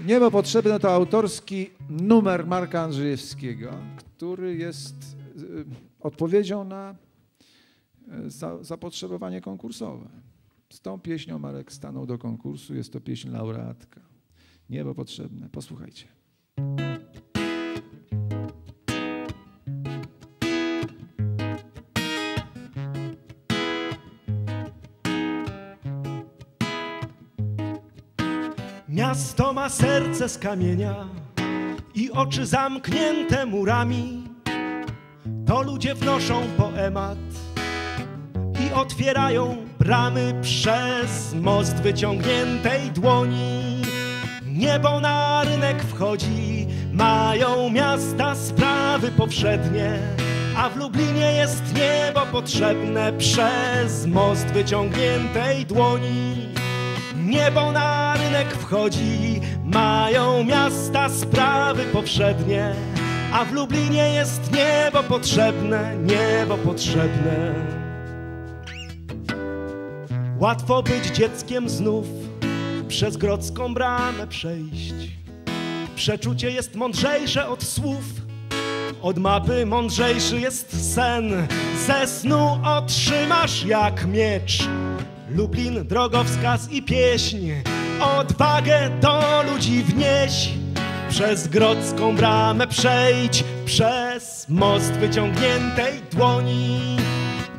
Niebo potrzebne to autorski numer Marka Andrzejewskiego, który jest odpowiedzią na zapotrzebowanie konkursowe. Z tą pieśnią Marek stanął do konkursu, jest to pieśń laureatka. Niebo potrzebne, posłuchajcie. Miasto ma serce z kamienia i oczy zamknięte murami. To ludzie wnoszą poemat i otwierają bramy przez most wyciągniętej dłoni. Niebo na rynek wchodzi, mają miasta sprawy powszednie, a w Lublinie jest niebo potrzebne przez most wyciągniętej dłoni. Niebo na rynek wchodzi, mają miasta sprawy powszednie, a w Lublinie jest niebo potrzebne, niebo potrzebne. Łatwo być dzieckiem znów, przez grodzką bramę przejść. Przeczucie jest mądrzejsze od słów, od mapy mądrzejszy jest sen. Ze snu otrzymasz jak miecz Lublin, drogowskaz i pieśń. Odwagę do ludzi wnieś, przez grodzką bramę przejdź, przez most wyciągniętej dłoni.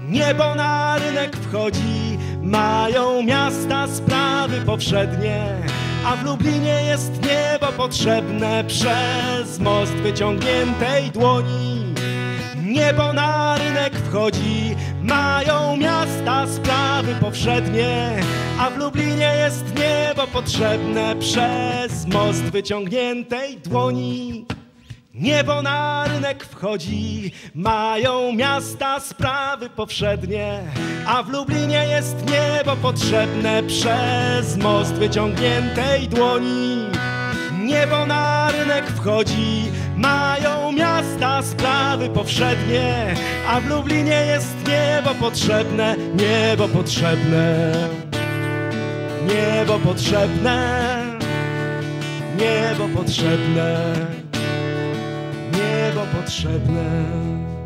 Niebo na rynek wchodzi, mają miasta sprawy powszednie, a w Lublinie jest niebo potrzebne przez most wyciągniętej dłoni. Niebo na rynek wchodzi, mają miasta sprawy powszednie, a w Lublinie jest niebo potrzebne przez most wyciągniętej dłoni. Niebo na rynek wchodzi, mają miasta sprawy powszednie, a w Lublinie jest niebo potrzebne przez most wyciągniętej dłoni. Niebo na rynek wchodzi, mają miasta sprawy powszednie, a w Lublinie jest niebo potrzebne, niebo potrzebne. Niebo potrzebne, niebo potrzebne, niebo potrzebne.